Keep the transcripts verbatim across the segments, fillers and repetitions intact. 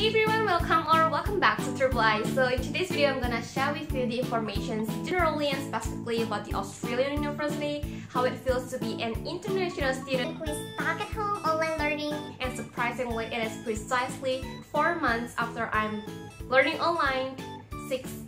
Hey everyone, welcome or welcome back to TRIIIPLE. So in today's video, I'm gonna share with you the information generally and specifically about the Australian university, how it feels to be an international student who is stuck at home online learning, and surprisingly, it is precisely four months after I'm learning online, sixth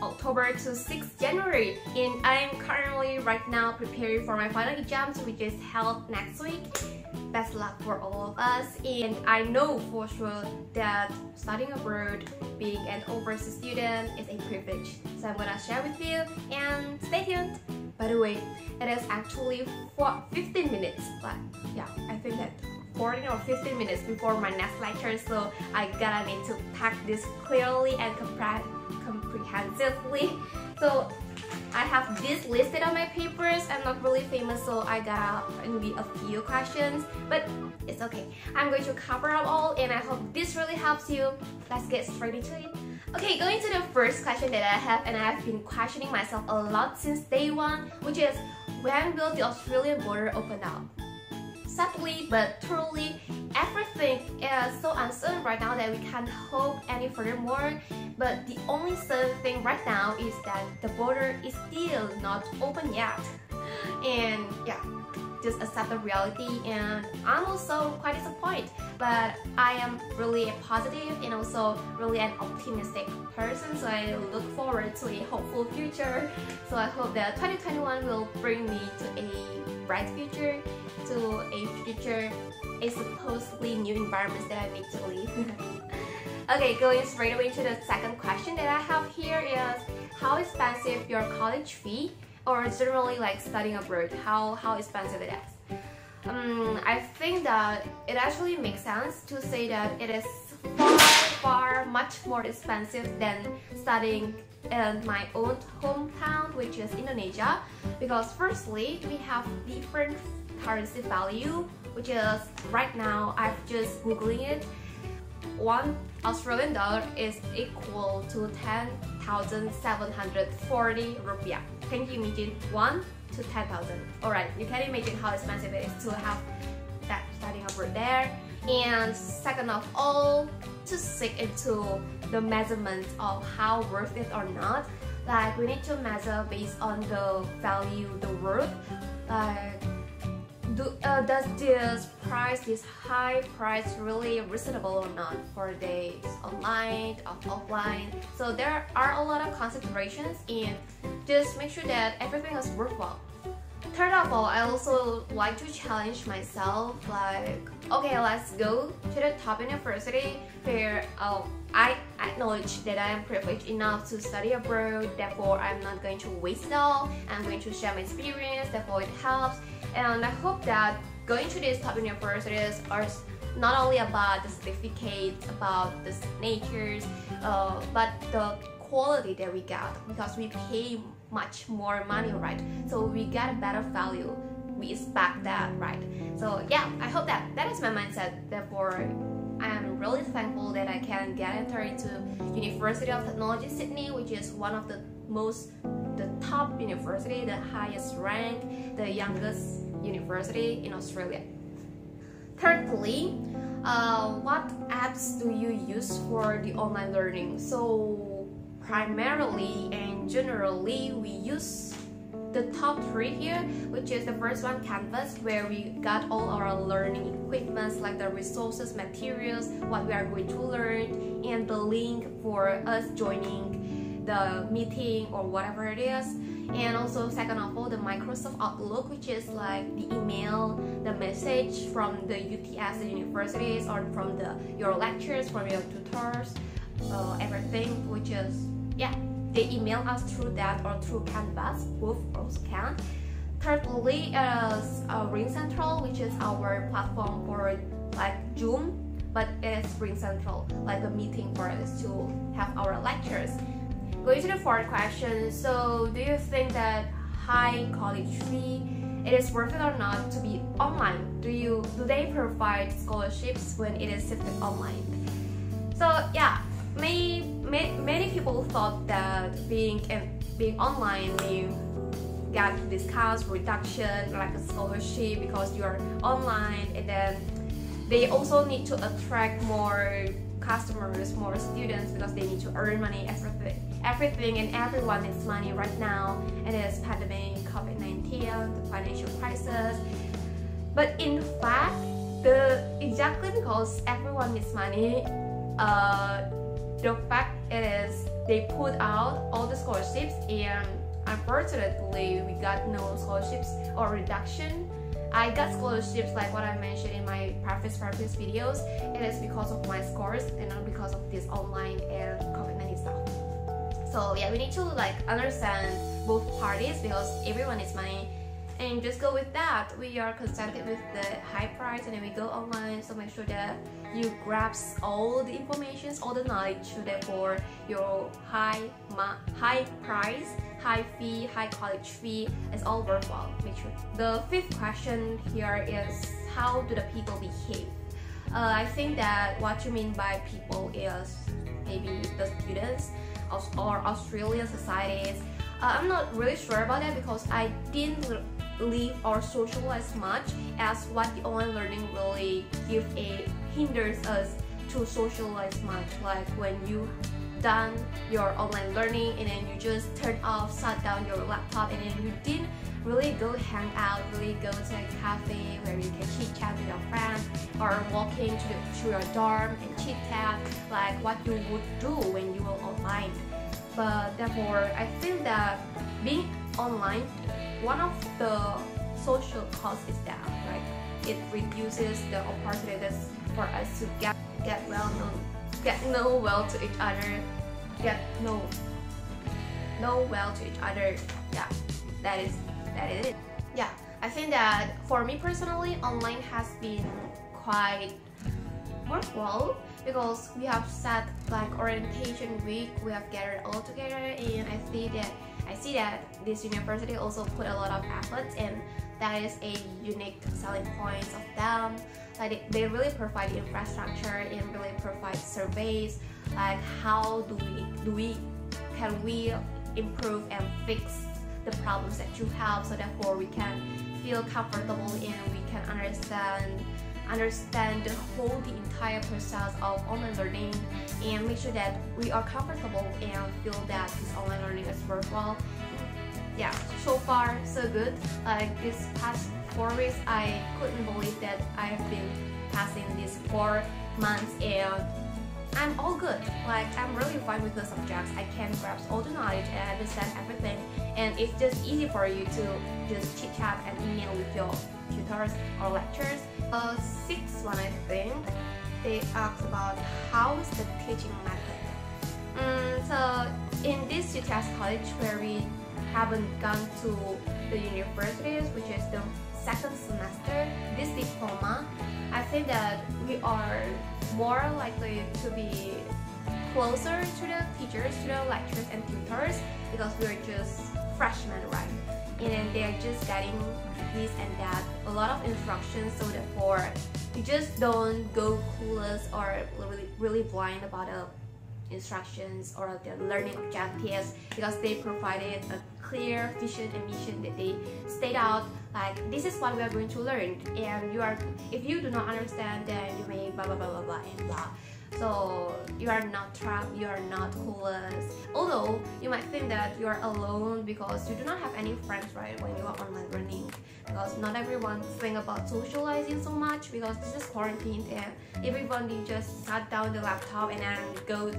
October to sixth January, and I'm currently right now preparing for my final exams, which is held next week. Best luck for all of us, and I know for sure that studying abroad, being an overseas student, is a privilege, so I'm gonna share with you and stay tuned. By the way, it is actually for fifteen minutes, but yeah, I think that fourteen or fifteen minutes before my next lecture, so I gotta need to pack this clearly and compre comprehensively. So I have this listed on my papers. I'm not really famous, so I got only a few questions, but it's okay. I'm going to cover up all, and I hope this really helps you. Let's get straight into it. Okay, going to the first question that I have, and I have been questioning myself a lot since day one, which is, when will the Australian border open up? Sadly, but truly, everything is so uncertain right now that we can't hope any furthermore. But the only certain thing right now is that the border is still not open yet. And yeah, just accept the reality, and I'm also quite disappointed. But I am really a positive and also really an optimistic person, so I look forward to a hopeful future. So I hope that twenty twenty-one will bring me to a bright future, to a future, a supposedly new environment that I need to live. Okay, going straight away to the second question that I have here is, how expensive your college fee, or generally like studying abroad, how, how expensive it is? Um, I think that it actually makes sense to say that it is far, far much more expensive than studying in my own hometown, which is Indonesia, because firstly, we have different currency value, which is, right now, I've just googling it, one Australian dollar is equal to ten thousand seven hundred forty rupiah. Can you imagine? one to ten thousand. Alright, you can imagine how expensive it is to have that studying abroad there. And second of all, to stick into the measurement of how worth it or not, like we need to measure based on the value, the worth. Like, do, uh, does this price, this high price, really reasonable or not for the online or offline? So there are a lot of considerations, and just make sure that everything is worthwhile. Third of all, I also like to challenge myself, like, okay, let's go to the top university where um, I acknowledge that I am privileged enough to study abroad, therefore I'm not going to waste it all, I'm going to share my experience, therefore it helps. And I hope that going to these top universities are not only about the certificates, about the signatures, uh, but the quality that we get, because we pay much more money, right? So we get a better value. We expect that, right? So yeah, I hope that that is my mindset. Therefore, I am really thankful that I can get entered into University of Technology Sydney, which is one of the most the top university, the highest rank, the youngest university in Australia. Thirdly, uh, what apps do you use for the online learning? So primarily and generally, we use the top three here, which is the first one, Canvas, where we got all our learning equipments, like the resources, materials, what we are going to learn, and the link for us joining the meeting or whatever it is. And also second of all, the Microsoft Outlook, which is like the email, the message from the U T S, the universities, or from the your lectures, from your tutors, uh, everything, which is, yeah, they email us through that or through Canvas, both also can. Thirdly is uh, Ring Central, which is our platform for like Zoom, but it's Ring Central, like a meeting for us to have our lectures. Going to the fourth question, so do you think that high college fee, it is worth it or not to be online? Do you do they provide scholarships when it is shifted online? So yeah, many many, many people thought that being being online, you get discounts, reduction, like a scholarship because you are online, and then they also need to attract more customers, more students, because they need to earn money. Everything, everything and everyone needs money right now. It is pandemic, COVID nineteen, the financial crisis. But in fact, the exactly because everyone needs money, uh, the fact is they put out all the scholarships, and unfortunately, we got no scholarships or reduction. I got scholarships like what I mentioned in my previous previous videos. It is because of my scores and not because of this online and COVID nineteen stuff. So yeah, we need to like understand both parties because everyone needs money, and just go with that. We are contented with the high price, and then we go online. So make sure that you grab all the information, all the knowledge that for your high high price, high fee, high college fee, it's all worthwhile. Make sure. The fifth question here is, how do the people behave? Uh, I think that what you mean by people is maybe the students or Australian societies. Uh, I'm not really sure about that because I didn't live or socialize much as what the online learning really give a hinders us to socialize much. Like when you done your online learning and then you just turn off, shut down your laptop, and then you didn't really go hang out, really go to a cafe where you can chit chat with your friends, or walking to, the, to your dorm and chit chat like what you would do when you were online. But therefore, I think that being online, one of the social costs is that, right? It reduces the opportunities for us to get get well known, get know well to each other, get know know well to each other. Yeah, that is that is it. Yeah, I think that for me personally, online has been quite worthwhile because we have set like orientation week. We have gathered all together, and I see that. I see that this university also put a lot of efforts, and that is a unique selling point of them. Like they really provide infrastructure and really provide surveys. Like how do we do we can we improve and fix the problems that you have, so therefore we can feel comfortable and we can understand understand the whole the entire process of online learning, and make sure that we are comfortable and feel that this online learning is worthwhile. Yeah, so far so good. Like this past four weeks, I couldn't believe that I've been passing these four months and I'm all good. Like I'm really fine with the subjects. I can grasp all the knowledge and understand everything, and it's just easy for you to just chit chat and email with your tutors or lectures. Uh, sixth one, I think they asked about how is the teaching method. Um, so in this U T S college where we haven't gone to the universities, which is the second semester, this diploma, I think that we are more likely to be closer to the teachers, to the lecturers and tutors, because we are just freshmen, right? And then they are just getting this and that, a lot of instructions, so therefore you just don't go clueless or really, really blind about a instructions or their learning objectives, because they provided a clear vision and mission that they state out like this is what we are going to learn, and you are if you do not understand, then you may blah blah blah blah blah and blah. So you are not trapped, you are not clueless. Although you might think that you are alone because you do not have any friends, right, when you are online learning, because not everyone thinks about socializing so much because this is quarantine, and everyone they just shut down the laptop and then go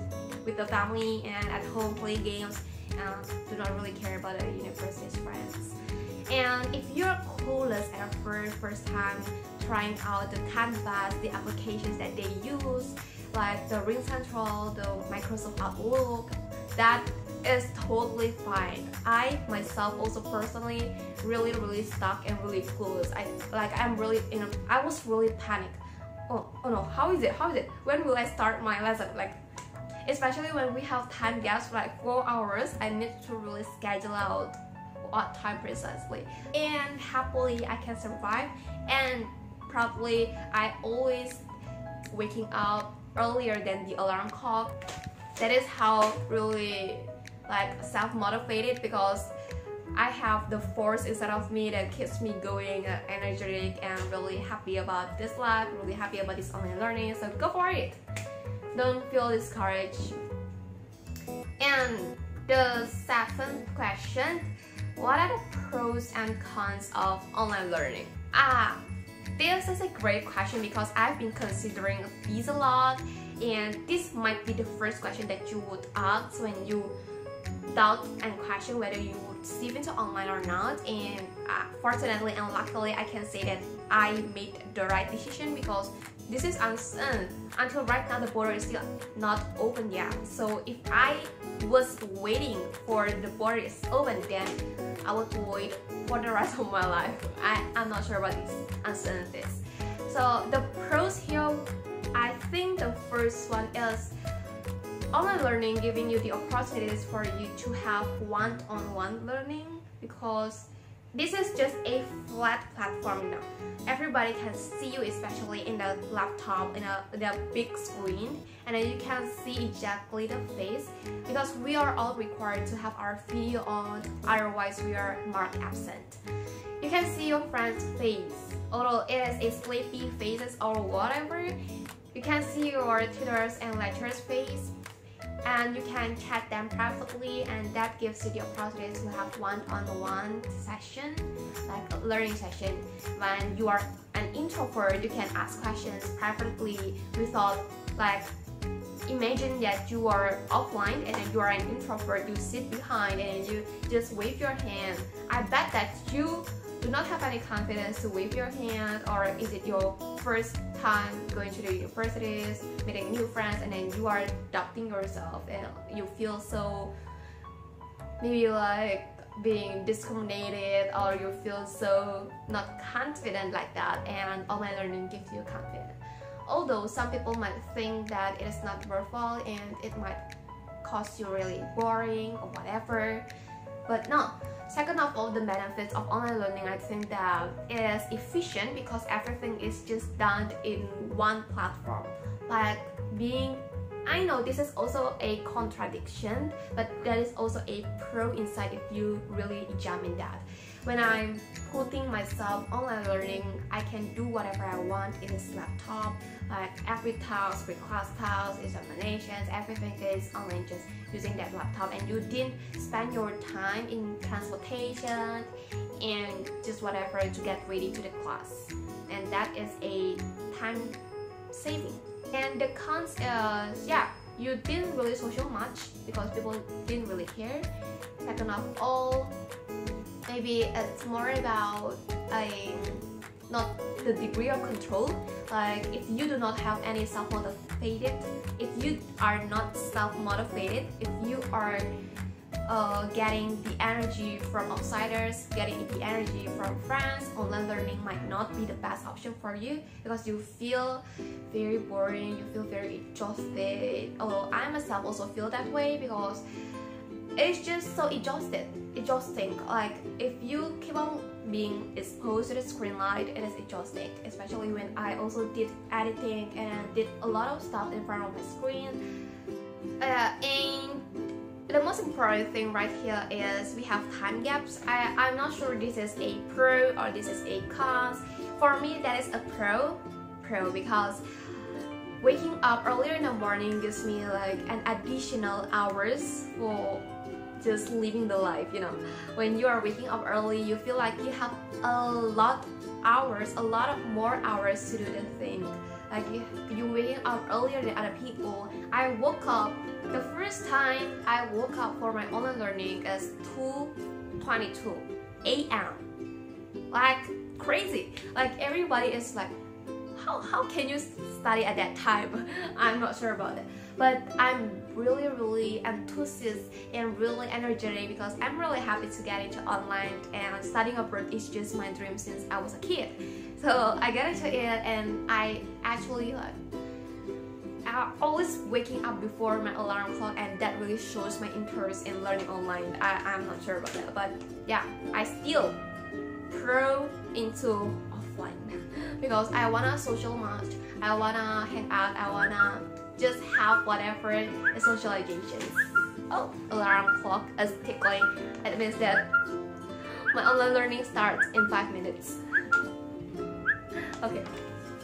with the family and at home play games, and do not really care about the university's friends. And if you're clueless at first first time trying out the Canvas, the applications that they use, like the Ring Central, the Microsoft Outlook, that is totally fine. I myself also personally really really stuck and really clueless. I like I'm really in. A, I was really panicked. Oh oh no! How is it? How is it? When will I start my lesson? Like, especially when we have time gaps like four hours, I need to really schedule out what time precisely. And happily, I can survive. And probably, I always waking up earlier than the alarm clock. That is how really like self-motivated, because I have the force inside of me that keeps me going, uh, energetic and really happy about this life, really happy about this online learning. So go for it. Don't feel discouraged. And the seventh question, what are the pros and cons of online learning? Ah, this is a great question because I've been considering these a lot, and this might be the first question that you would ask when you doubt and question whether you would step into online or not. And uh, fortunately and luckily, I can say that I made the right decision because this is uncertain. Until right now, the border is still not open yet. So if I was waiting for the border is open, then I would wait for the rest of my life. I, I'm not sure about this uncertainty. So the pros here, I think the first one is online learning giving you the opportunities for you to have one-on-one learning, because this is just a flat platform now. Everybody can see you, especially in the laptop, in a, the big screen, and then you can see exactly the face, because we are all required to have our video on, otherwise we are marked absent. You can see your friend's face, although it is a sleepy faces or whatever. You can see your tutors and lecturers' face, and you can chat them privately, and that gives you the opportunity to have one-on-one session, like a learning session. When you are an introvert, you can ask questions privately without, like, imagine that you are offline and then you are an introvert, you sit behind and you just wave your hand. I bet that you do not have any confidence to wave your hand, or is it your first time going to the universities, meeting new friends, and then you are doubting yourself and you feel so maybe like being discriminated, or you feel so not confident like that, and online learning gives you confidence. Although some people might think that it is not worthwhile and it might cause you really boring or whatever, but no. Second of all, the benefits of online learning, I think that it is efficient because everything is just done in one platform. Like being, I know this is also a contradiction, but that is also a pro inside if you really examine that. When I'm putting myself online learning, I can do whatever I want in this laptop. Like every task, pre-class tasks, examinations, everything is online just using that laptop, and you didn't spend your time in transportation and just whatever to get ready to the class, and that is a time saving. And the cons is, yeah, you didn't really social much because people didn't really care. Second of all, maybe it's more about a not the degree of control. Like if you do not have any self-motivated, if you are not self-motivated, if you are uh, getting the energy from outsiders, getting the energy from friends, online learning might not be the best option for you because you feel very boring, you feel very exhausted. Although I myself also feel that way because it's just so exhausted, exhausting. Like if you keep on being exposed to the screen light, it is exhausting, especially when I also did editing and did a lot of stuff in front of my screen. Uh, and the most important thing right here is we have time gaps. I, I'm not sure this is a pro or this is a cons. For me, that is a pro, pro because waking up earlier in the morning gives me like an additional hours for just living the life, you know. When you are waking up early, you feel like you have a lot hours, a lot of more hours to do the thing. Like you, you're waking up earlier than other people. I woke up, the first time I woke up for my online learning is two twenty-two A M Like crazy. Like everybody is like, how, how can you study at that time? I'm not sure about that. But I'm really, really enthusiastic and really energetic because I'm really happy to get into online, and studying abroad is just my dream since I was a kid. So I got into it, and I actually like I'm always waking up before my alarm clock, and that really shows my interest in learning online. I, I'm not sure about that, but yeah, I still pro into offline because I wanna social much, I wanna hang out, I wanna just have whatever socialization. Oh, alarm clock is tickling. It means that my online learning starts in five minutes. Okay,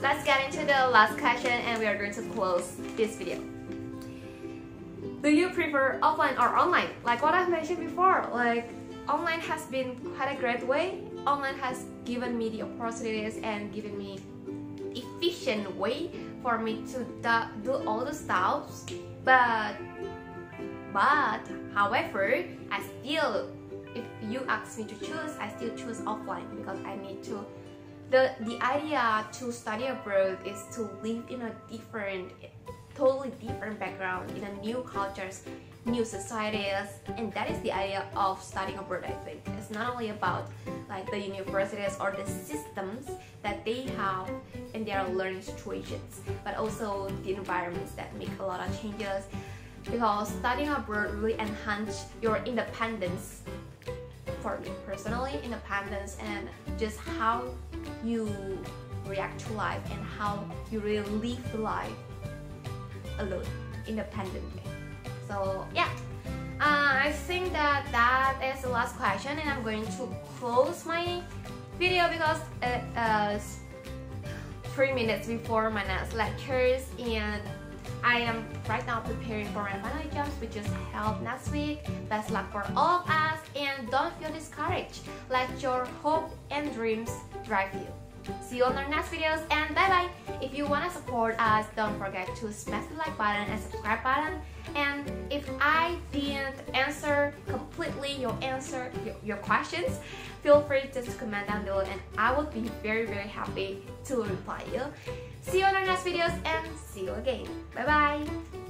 let's get into the last question, and we are going to close this video. prefer offline or online. Like what I've mentioned before, like online has been quite a great way. Online has given me the opportunities and given me efficient way for me to do all the stuff. But, but, however, I still, if you ask me to choose, I still choose offline because I need to. The, the idea to study abroad is to live in a different, totally different background, in a new cultures, new societies, and that is the idea of studying abroad, I think. It's not only about like the universities or the systems that they have in their learning situations, but also the environments that make a lot of changes, because studying abroad really enhances your independence. For me personally, independence and just how you react to life and how you really live life alone, independently. So yeah, uh, I think that that is the last question, and I'm going to close my video because it is three minutes before my next lectures, and I am right now preparing for my final exams, which is held next week. Best luck for all of us, and don't feel discouraged. Let your hope and dreams drive you. See you on our next videos, and bye-bye! If you want to support us, don't forget to smash the like button and subscribe button. And if I didn't answer completely your answer, your, your questions, feel free just to comment down below, and I would be very, very happy to reply you. See you on our next videos, and see you again. Bye-bye!